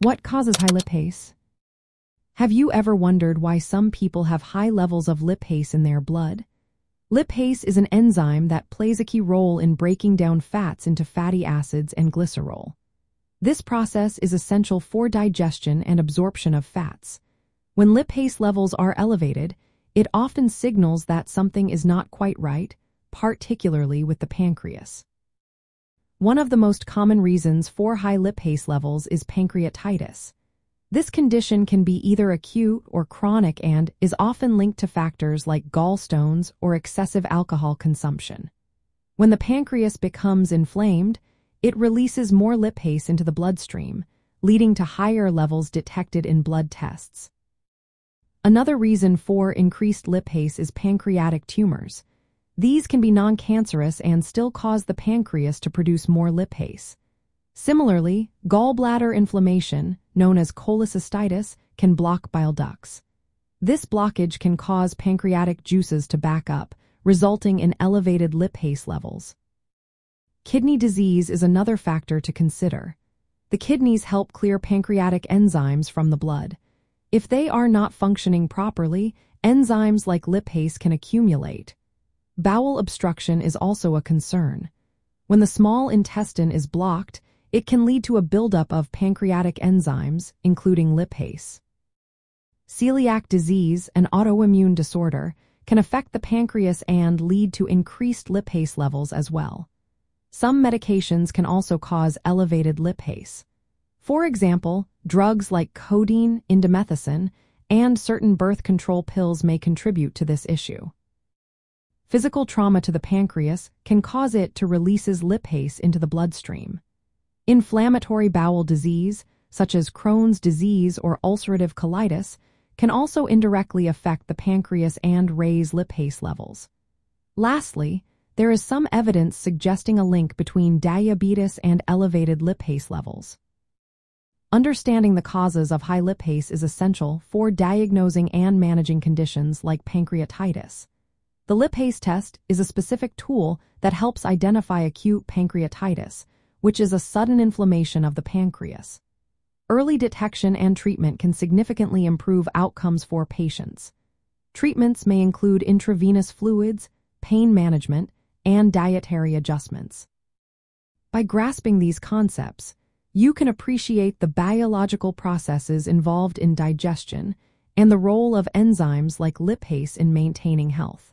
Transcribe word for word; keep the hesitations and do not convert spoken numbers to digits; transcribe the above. What causes high lipase? Have you ever wondered why some people have high levels of lipase in their blood? Lipase is an enzyme that plays a key role in breaking down fats into fatty acids and glycerol. This process is essential for digestion and absorption of fats. When lipase levels are elevated, it often signals that something is not quite right, particularly with the pancreas. One of the most common reasons for high lipase levels is pancreatitis. This condition can be either acute or chronic and is often linked to factors like gallstones or excessive alcohol consumption. When the pancreas becomes inflamed, it releases more lipase into the bloodstream, leading to higher levels detected in blood tests. Another reason for increased lipase is pancreatic tumors. These can be non-cancerous and still cause the pancreas to produce more lipase. Similarly, gallbladder inflammation, known as cholecystitis, can block bile ducts. This blockage can cause pancreatic juices to back up, resulting in elevated lipase levels. Kidney disease is another factor to consider. The kidneys help clear pancreatic enzymes from the blood. If they are not functioning properly, enzymes like lipase can accumulate. Bowel obstruction is also a concern. When the small intestine is blocked, it can lead to a buildup of pancreatic enzymes, including lipase. Celiac disease, an autoimmune disorder, can affect the pancreas and lead to increased lipase levels as well. Some medications can also cause elevated lipase. For example, drugs like codeine, indomethacin, and certain birth control pills may contribute to this issue. Physical trauma to the pancreas can cause it to release lipase into the bloodstream. Inflammatory bowel disease, such as Crohn's disease or ulcerative colitis, can also indirectly affect the pancreas and raise lipase levels. Lastly, there is some evidence suggesting a link between diabetes and elevated lipase levels. Understanding the causes of high lipase is essential for diagnosing and managing conditions like pancreatitis. The lipase test is a specific tool that helps identify acute pancreatitis, which is a sudden inflammation of the pancreas. Early detection and treatment can significantly improve outcomes for patients. Treatments may include intravenous fluids, pain management, and dietary adjustments. By grasping these concepts, you can appreciate the biological processes involved in digestion and the role of enzymes like lipase in maintaining health.